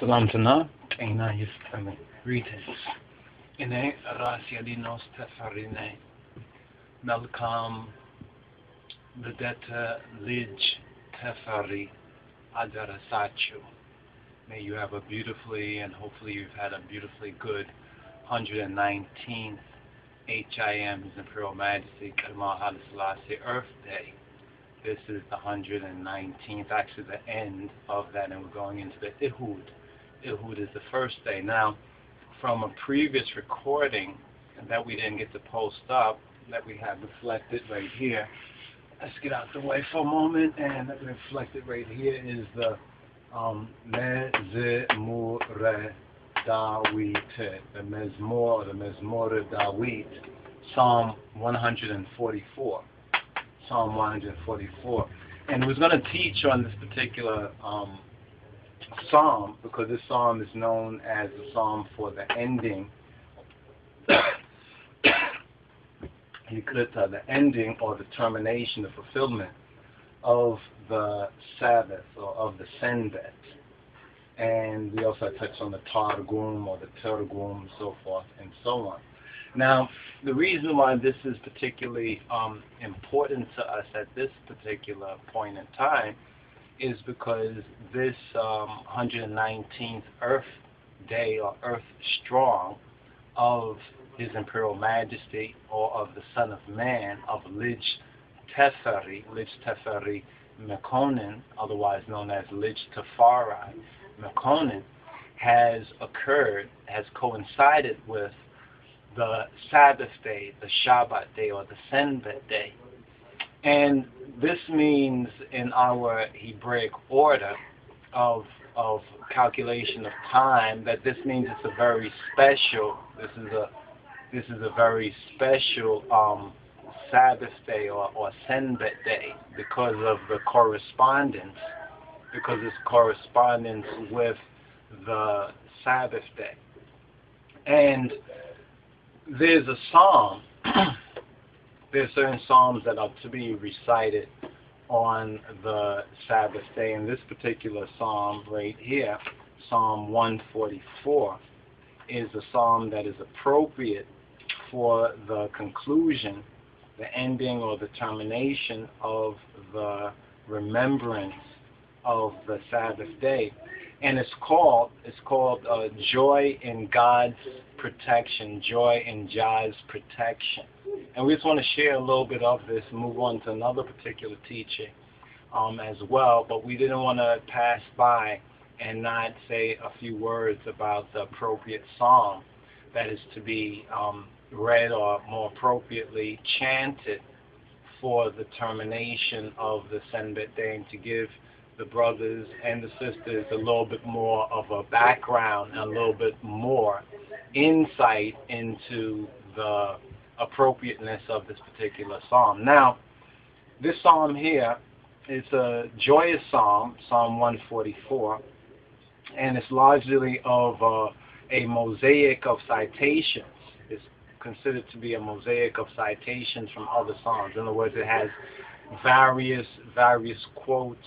Salam Tana, Aina Yisrael. Greetings. Ine Ras Yadinos Tefarine. Melkam Ledet Lij Tafari Aderasachew. May you have a beautifully, and hopefully you've had a beautifully good 119th HIM, His Imperial Majesty, Kamal Haile Selassie Earth Day. This is the 119th, actually the end of that, and we're going into the Ehud. Ehud is the first day. Now, from a previous recording that we didn't get to post up, that we have reflected right here. Let's get out the way for a moment, and reflected right here is the Mezmure Dawit, the Mezmure, the Mezmure Dawit, Psalm 144. Psalm 144, and we're going to teach on this particular psalm, because this psalm is known as the psalm for the ending, the ending or the termination, the fulfillment of the Sabbath or of the Senbet, and we also touched on the Targum or the Targum, so forth and so on. Now, the reason why this is particularly important to us at this particular point in time is because this 119th Earth Day or Earth Strong of His Imperial Majesty or of the Son of Man, of Lij Tafari Makonnen, otherwise known as Lij Tafari Makonnen, has occurred, has coincided with the Sabbath day, the Shabbat day, or the Senbet day. And this means in our Hebraic order of calculation of time that this means it's a very special, this is a very special Sabbath day or Senbet day because of the correspondence, because it's correspondence with the Sabbath day. And there's a psalm, there's certain psalms that are to be recited on the Sabbath day, and this particular psalm right here, Psalm 144, is a psalm that is appropriate for the conclusion, the ending or the termination of the remembrance of the Sabbath day. And it's called Joy in God's Protection, Joy in Jah's Protection. And we just want to share a little bit of this, move on to another particular teaching as well, but we didn't want to pass by and not say a few words about the appropriate psalm that is to be read or more appropriately chanted for the termination of the Senbet day, and to give the brothers and the sisters a little bit more of a background and a little bit more insight into the appropriateness of this particular psalm. Now, this psalm here is a joyous psalm, Psalm 144, and it's largely of a mosaic of citations. It's considered to be a mosaic of citations from other psalms. In other words, it has various quotes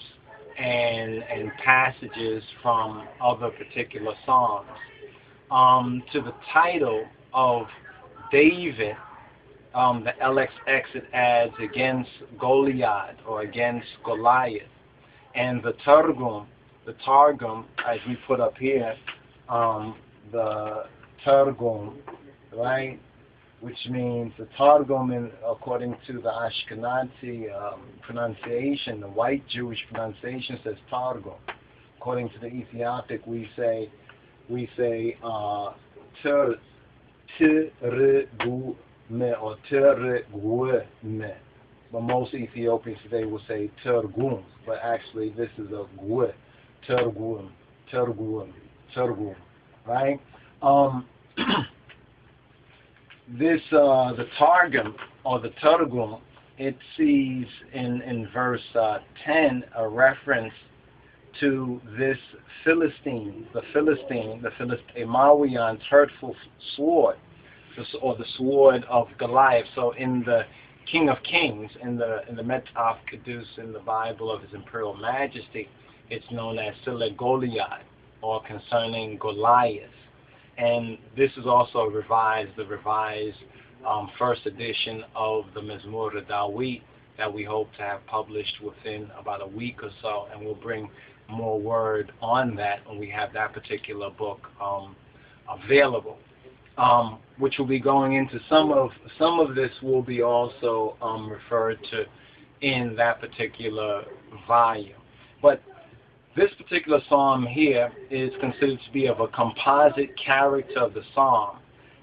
and passages from other particular psalms. To the title of David, the LXX, it adds against Goliath or against Goliath. And the Targum, as we put up here, the Targum, right, which means the Targum, according to the Ashkenazi pronunciation, the white Jewish pronunciation says Targum. According to the Ethiopic, we say Tergume or Tergume, but most Ethiopians today will say Tergum, but actually this is a Gue, Tergum, right? This, the Targum, or the Targum, it sees in verse 10 a reference to this Philistine, the Emawion's hurtful sword, or the sword of Goliath. So in the King of Kings, in the Metaf Caduce, in the Bible of His Imperial Majesty, it's known as Sile Goliath, or concerning Goliath. And this is also revised, the revised first edition of the Mezmure Dawit that we hope to have published within about a week or so, and we'll bring more word on that when we have that particular book available. Which will be going into some of this will be also referred to in that particular volume. But this particular psalm here is considered to be of a composite character of the psalm,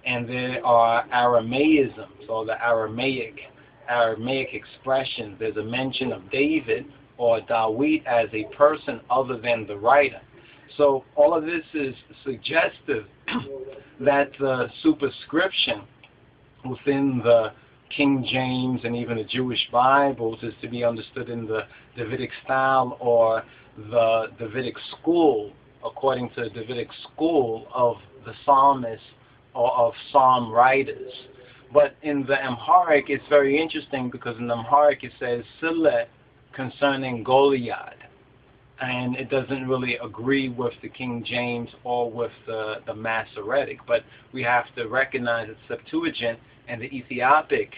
and there are Aramaisms, or the Aramaic expressions. There's a mention of David or Dawit as a person other than the writer. So all of this is suggestive that the superscription within the King James and even the Jewish Bibles is to be understood in the Davidic style or the Davidic school, according to the Davidic school of the psalmists or of psalm writers. But in the Amharic, it's very interesting because in the Amharic it says Sile concerning Goliath, and it doesn't really agree with the King James or with the Masoretic. But we have to recognize that Septuagint and the Ethiopic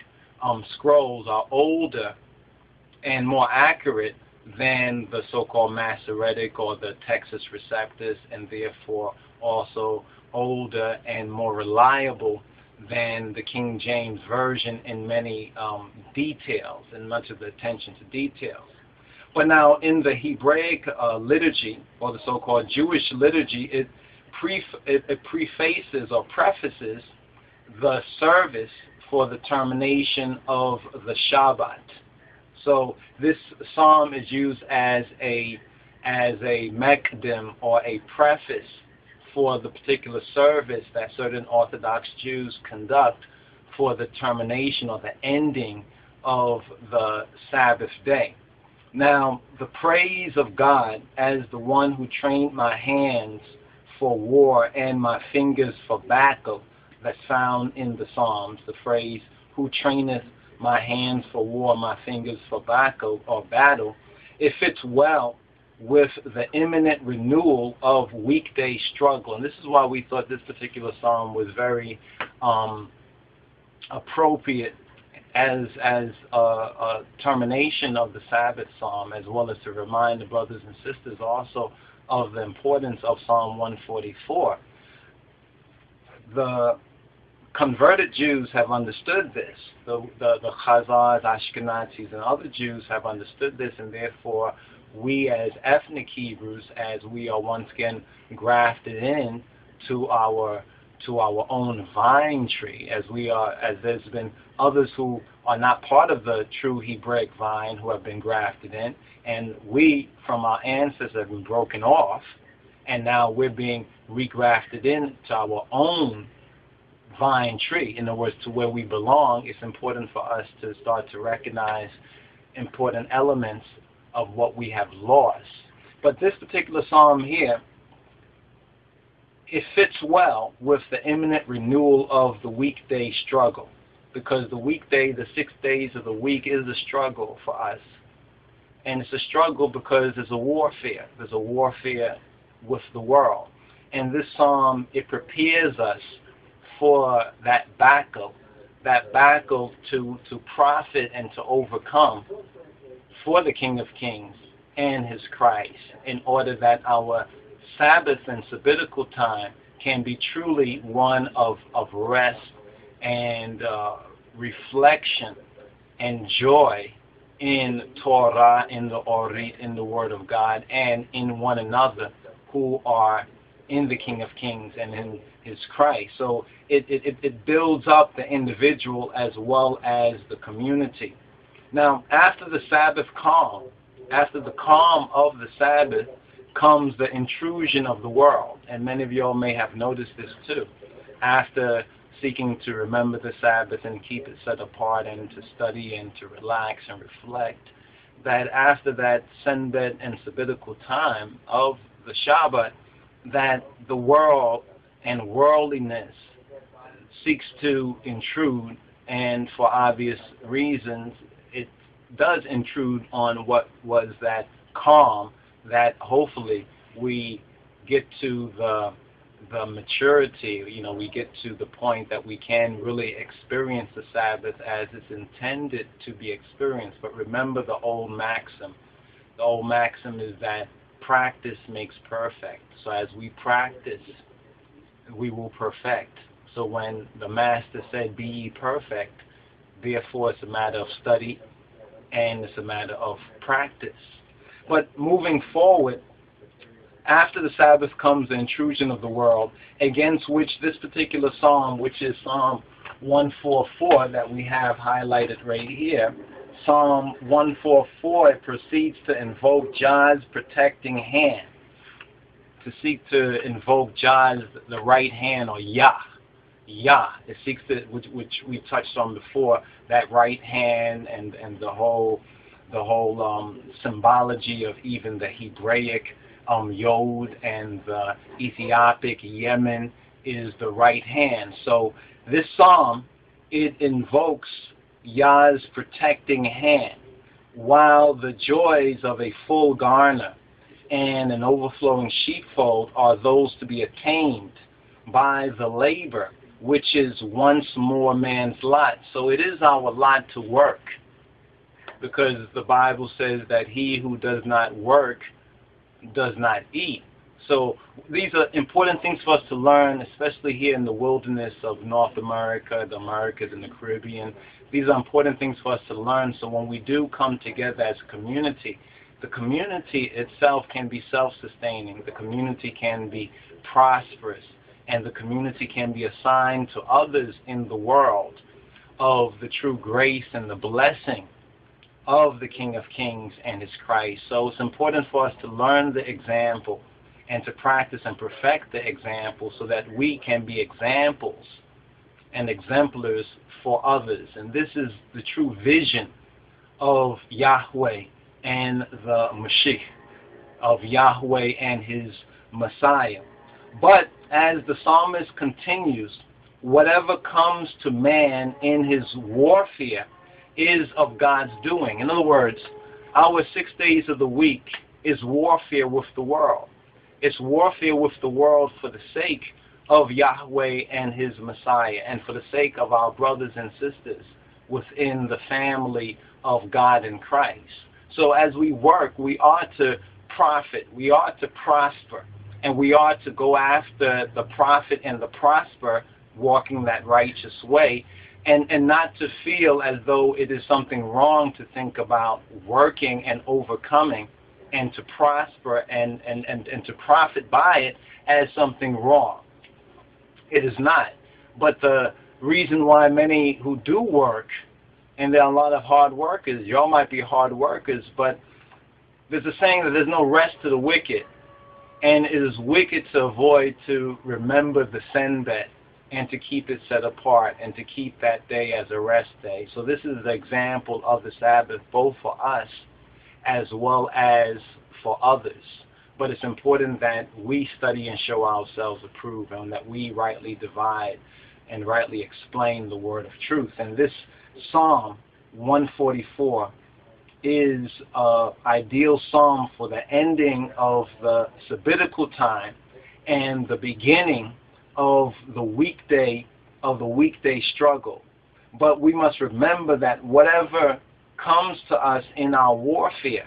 scrolls are older and more accurate than the so-called Masoretic or the Textus Receptus, and therefore also older and more reliable than the King James Version in many details and much of the attention to details. But now in the Hebraic liturgy, or the so-called Jewish liturgy, it prefaces or prefaces the service for the termination of the Shabbat. So this psalm is used as a mekdim, or a preface, for the particular service that certain Orthodox Jews conduct for the termination or the ending of the Sabbath day. Now, the praise of God as the one who trained my hands for war and my fingers for battle, that's found in the Psalms, the phrase, who traineth my hands for war, my fingers for battle, or battle, it fits well with the imminent renewal of weekday struggle. And this is why we thought this particular psalm was very appropriate as a termination of the Sabbath psalm, as well as to remind the brothers and sisters also of the importance of Psalm 144. The converted Jews have understood this. The Khazars, Ashkenazis, and other Jews have understood this, and therefore we as ethnic Hebrews, as we are once again grafted in to our own vine tree, as there's been others who are not part of the true Hebraic vine who have been grafted in, and we from our ancestors have been broken off, and now we're being regrafted into our own vine tree. In other words, to where we belong. It's important for us to start to recognize important elements of what we have lost. But this particular psalm here, it fits well with the imminent renewal of the weekday struggle, because the weekday, the 6 days of the week, is a struggle for us. And it's a struggle because there's a warfare. There's a warfare with the world. And this psalm, it prepares us for that battle to profit and to overcome for the King of Kings and his Christ, in order that our Sabbath and sabbatical time can be truly one of rest and reflection and joy in Torah, in the Orit, in the Word of God, and in one another who are in the King of Kings and in his Christ. So it builds up the individual as well as the community. Now, after the Sabbath calm, after the calm of the Sabbath, comes the intrusion of the world. And many of y'all may have noticed this too. After seeking to remember the Sabbath and keep it set apart and to study and to relax and reflect, that after that Senbet and sabbatical time of the Shabbat, that the world and worldliness seeks to intrude, and for obvious reasons it does intrude on what was that calm that hopefully we get to the maturity, you know, we get to the point that we can really experience the Sabbath as it's intended to be experienced. But remember the old maxim. The old maxim is that practice makes perfect. So as we practice, we will perfect. So when the Master said, "Be ye perfect," therefore it's a matter of study and it's a matter of practice. But moving forward, after the Sabbath comes the intrusion of the world, against which this particular psalm, which is Psalm 144 that we have highlighted right here, Psalm 144, it proceeds to invoke Jah's protecting hand, to seek to invoke Jah's, the right hand, or Yah. Yah, it seeks to, which we touched on before, that right hand and the whole symbology of even the Hebraic Yod and the Ethiopic Yemen is the right hand. So this psalm, it invokes Yah's protecting hand, while the joys of a full garner and an overflowing sheepfold are those to be attained by the labor, which is once more man's lot. So it is our lot to work, because the Bible says that he who does not work does not eat. So these are important things for us to learn, especially here in the wilderness of North America, the Americas, and the Caribbean. These are important things for us to learn, so when we do come together as a community, the community itself can be self-sustaining, the community can be prosperous, and the community can be assigned to others in the world of the true grace and the blessing of the King of Kings and his Christ. So it's important for us to learn the example and to practice and perfect the example, so that we can be examples and exemplars for others. And this is the true vision of Yahweh and the Mashiach, of Yahweh and his Messiah. But as the psalmist continues, whatever comes to man in his warfare is of God's doing. In other words, our 6 days of the week is warfare with the world. It's warfare with the world for the sake of Yahweh and his Messiah, and for the sake of our brothers and sisters within the family of God in Christ. So as we work, we are to profit, we are to prosper, and we are to go after the profit and the prosper, walking that righteous way, and not to feel as though it is something wrong to think about working and overcoming, and to prosper and to profit by it as something wrong. It is not. But the reason why many who do work, and there are a lot of hard workers, y'all might be hard workers, but there's a saying that there's no rest to the wicked, and it is wicked to avoid to remember the Senbet and to keep it set apart and to keep that day as a rest day. So this is the example of the Sabbath, both for us as well as for others. But it's important that we study and show ourselves approved, and that we rightly divide and rightly explain the word of truth. And this Psalm 144 is an ideal psalm for the ending of the sabbatical time and the beginning of the weekday struggle. But we must remember that whatever comes to us in our warfare,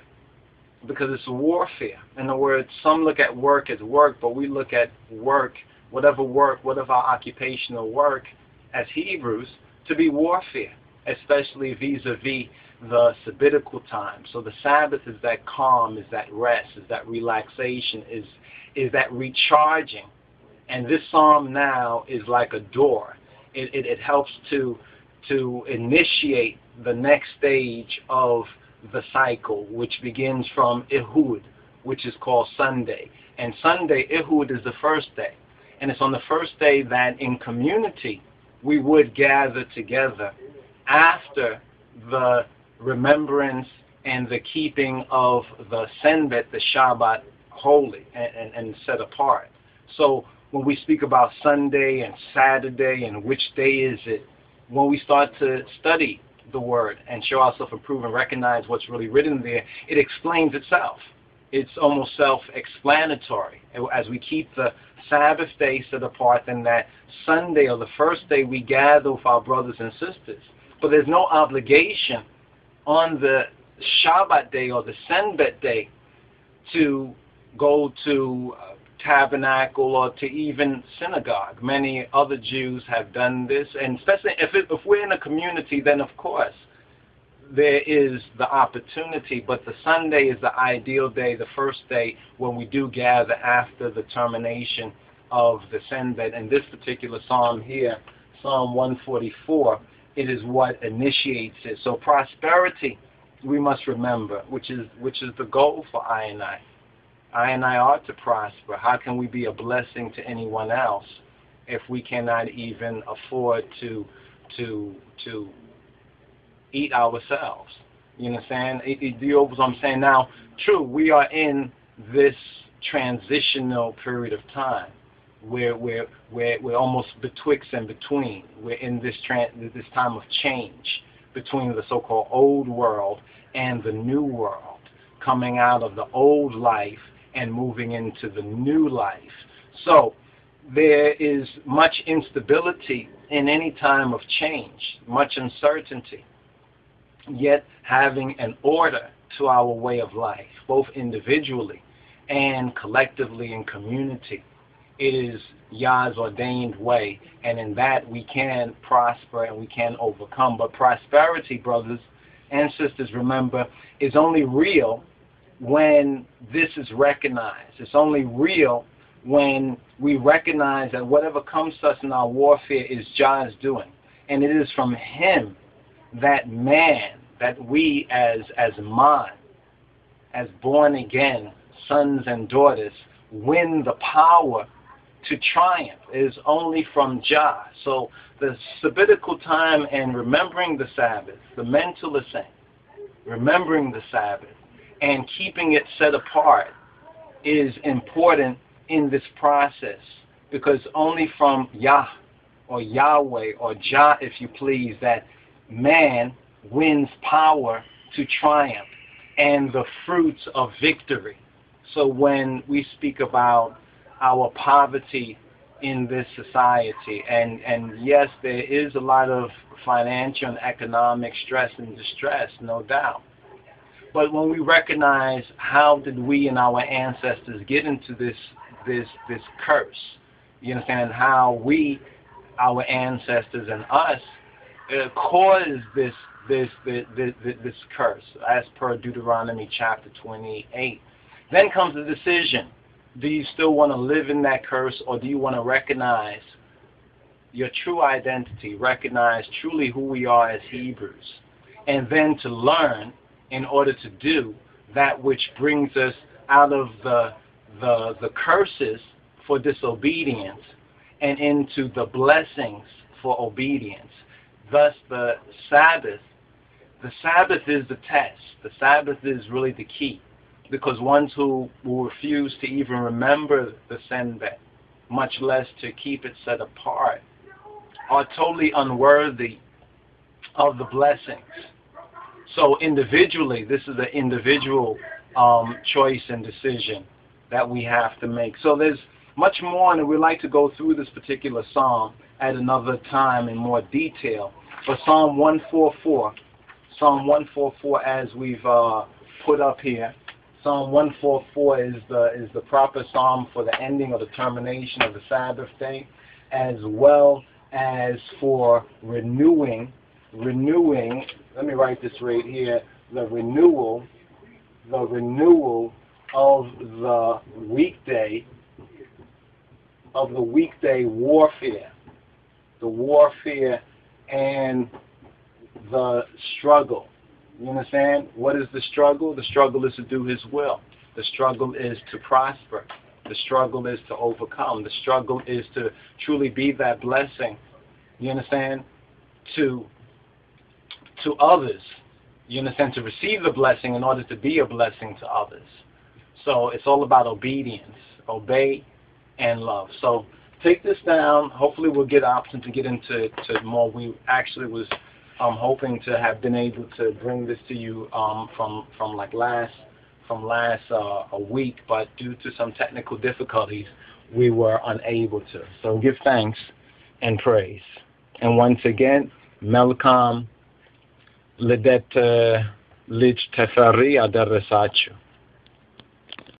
because it's warfare. In other words, some look at work as work, but we look at work, whatever our occupational work as Hebrews, to be warfare, especially vis-a-vis the sabbatical time. So the Sabbath is that calm, is that rest, is that relaxation, is that recharging. And this psalm now is like a door. It helps to initiate the next stage of the cycle, which begins from Ehud, which is called Sunday. And Sunday, Ehud, is the first day. And it's on the first day that in community we would gather together after the remembrance and the keeping of the Senbet, the Shabbat, holy and set apart. So when we speak about Sunday and Saturday and which day is it, when we start to study the word and show ourselves approved and recognize what's really written there, it explains itself. it's almost self-explanatory. As we keep the Sabbath day set apart, and that Sunday or the first day we gather with our brothers and sisters. But there's no obligation on the Shabbat day or the Senbet day to go to tabernacle or to even synagogue. Many other Jews have done this, and especially if we're in a community, then of course there is the opportunity, but the Sunday is the ideal day, the first day when we do gather after the termination of the Senbet. And this particular psalm here, Psalm 144, it is what initiates it. So prosperity, we must remember, which is the goal for I and I. I and I are to prosper. How can we be a blessing to anyone else if we cannot even afford to eat ourselves? You understand? You know what I'm saying? Now, true, we are in this transitional period of time where we're almost betwixt and between. We're in this time of change between the so-called old world and the new world, coming out of the old life and moving into the new life. So there is much instability in any time of change, much uncertainty, yet having an order to our way of life, both individually and collectively in community. It is Yah's ordained way, and in that we can prosper and we can overcome. But prosperity, brothers and sisters, remember, is only real when this is recognized. It's only real when we recognize that whatever comes to us in our warfare is Yah's doing, and it is from Him that man, that we as man, as born again sons and daughters, win the power to triumph. It is only from Jah. So the sabbatical time and remembering the Sabbath, the mental ascent, remembering the Sabbath, and keeping it set apart is important in this process, because only from Yah or Yahweh or Jah, if you please, that man wins power to triumph and the fruits of victory. So when we speak about our poverty in this society, and yes, there is a lot of financial and economic stress and distress, no doubt. But when we recognize how did we and our ancestors get into this curse, you understand, how we, our ancestors and us, caused this curse, as per Deuteronomy chapter 28. Then comes the decision. Do you still want to live in that curse, or do you want to recognize your true identity, recognize truly who we are as Hebrews, and then to learn in order to do that which brings us out of the curses for disobedience and into the blessings for obedience. Thus the Sabbath is the test. The Sabbath is really the key, because ones who will refuse to even remember the Senbet, much less to keep it set apart, are totally unworthy of the blessings. So individually, this is an individual choice and decision that we have to make. So there's much more, and we'd like to go through this particular psalm at another time in more detail. But Psalm 144, as we've put up here, Psalm 144 is the proper psalm for the ending or the termination of the Sabbath day, as well as for renewing. Let me write this right here. The renewal of the weekday warfare, the warfare and the struggle. You understand? What is the struggle? The struggle is to do His will. The struggle is to prosper. The struggle is to overcome. The struggle is to truly be that blessing, you understand, to others. You understand? To receive the blessing in order to be a blessing to others. So it's all about obedience. Obey and love. So take this down. Hopefully we'll get an option to get into more. We actually was hoping to have been able to bring this to you from like last from last a week, but due to some technical difficulties, we were unable to. So give thanks and praise. And once again, Melkam Ledet, Lij Tafari Aderasachew.